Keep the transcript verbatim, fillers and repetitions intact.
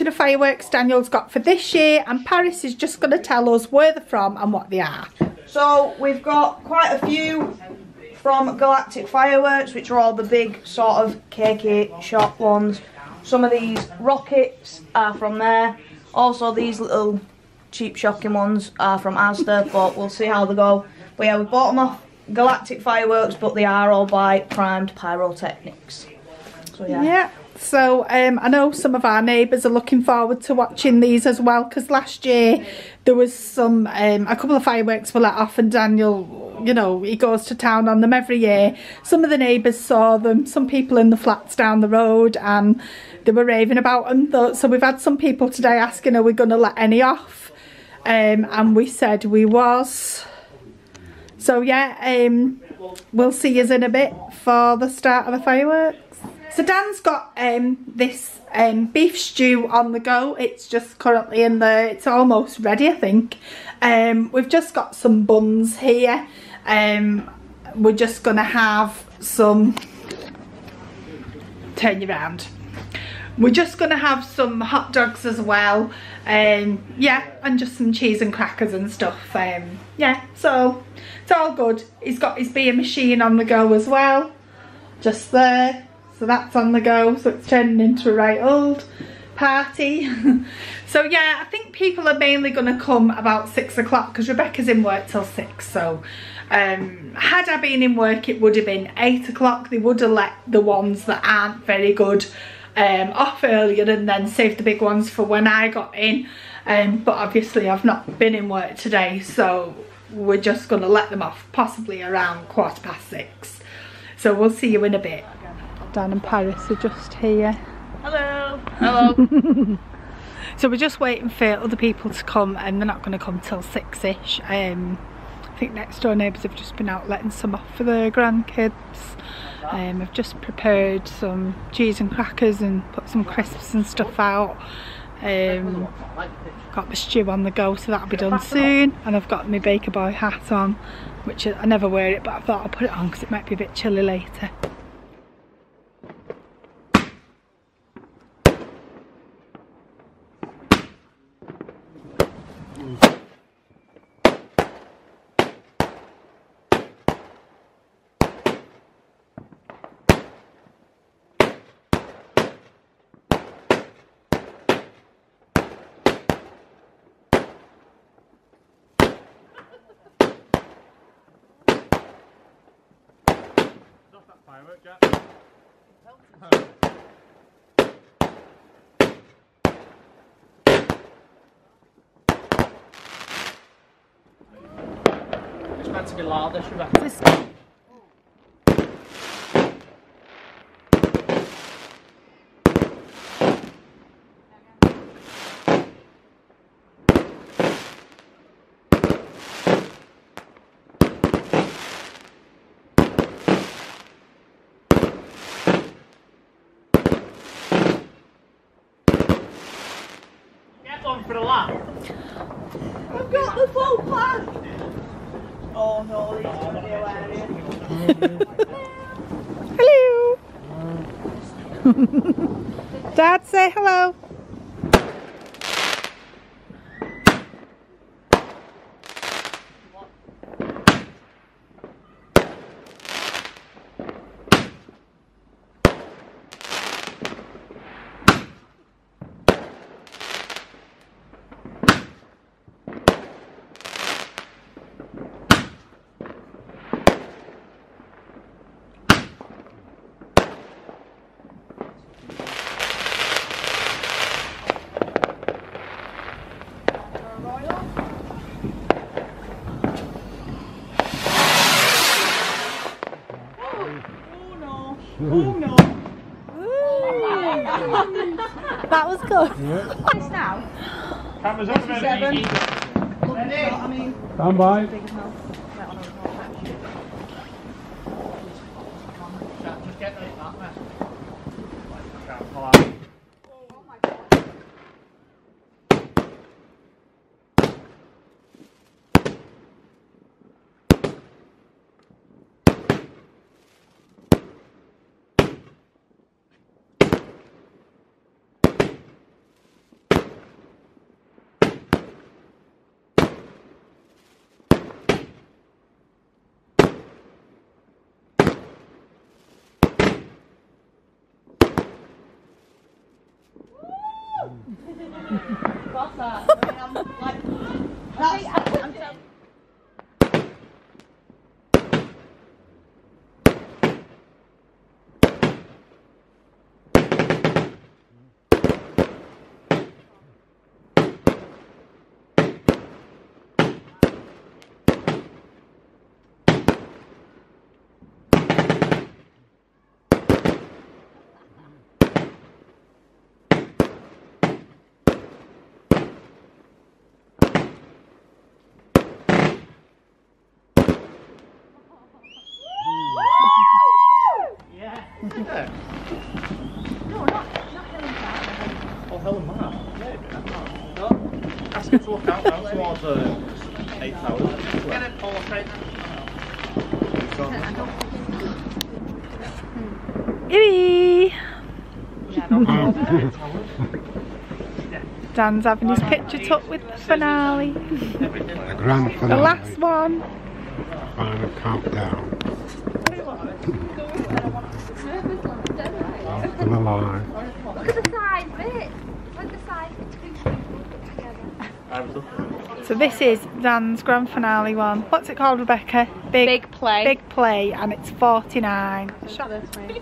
to the fireworks Daniel's got for this year, and Paris is just going to tell us where they're from and what they are. So we've got quite a few from Galactic Fireworks, which are all the big sort of cakey shop ones. Some of these rockets are from there. Also these little cheap shocking ones are from Asda, but we'll see how they go. But yeah, we bought them off Galactic Fireworks, but they are all by Primed Pyrotechnics. So yeah. Yeah. So um, I know some of our neighbours are looking forward to watching these as well, because last year there was some, um, a couple of fireworks were let off, and Daniel, you know, he goes to town on them every year. Some of the neighbours saw them, some people in the flats down the road, and they were raving about them. Though, so we've had some people today asking, are we going to let any off? Um, and we said we was. So yeah, um, we'll see yous in a bit for the start of the fireworks. So Dan's got um, this um, beef stew on the go. It's just currently in the, it's almost ready I think. Um, we've just got some buns here. Um, we're just going to have some, turn you round. We're just going to have some hot dogs as well. Um, yeah, and just some cheese and crackers and stuff. Um, yeah, so it's all good. He's got his beer machine on the go as well. Just there. So that's on the go, so it's turning into a right old party. So yeah, I think people are mainly going to come about six o'clock, because Rebecca's in work till six. So um, had I been in work it would have been eight o'clock. They would have let the ones that aren't very good um, off earlier and then saved the big ones for when I got in. Um, but obviously I've not been in work today, so we're just going to let them off possibly around quarter past six. So we'll see you in a bit. Dan and Paris are just here. Hello. Hello. So we're just waiting for other people to come, and they're not going to come till six-ish. Um, I think next door neighbours have just been out letting some off for their grandkids. Um, I've just prepared some cheese and crackers and put some crisps and stuff out. Um, got my stew on the go, so that'll be done soon. And I've got my Baker Boy hat on, which I never wear it, but I thought I'll put it on because it might be a bit chilly later. Firework, Jack. It's meant to be louder, should I? This for a laugh. I've got the full plan. Oh no, this is going to be hilarious. Hello. Dad, say hello. That was good. Yeah. It's now. Cameras up there. Seven. I mean, stand by. It's all out now towards uh, eight hours. Get it, Paul, straight now. Dan's having his picture took with the finale. The grand finale. The last one. Final countdown. Last one alive. Look at the side bit. Look at the side bit. So this is Dan's grand finale one. What's it called, Rebecca? Big, big play. Big play, and it's forty-nine. Shut this way.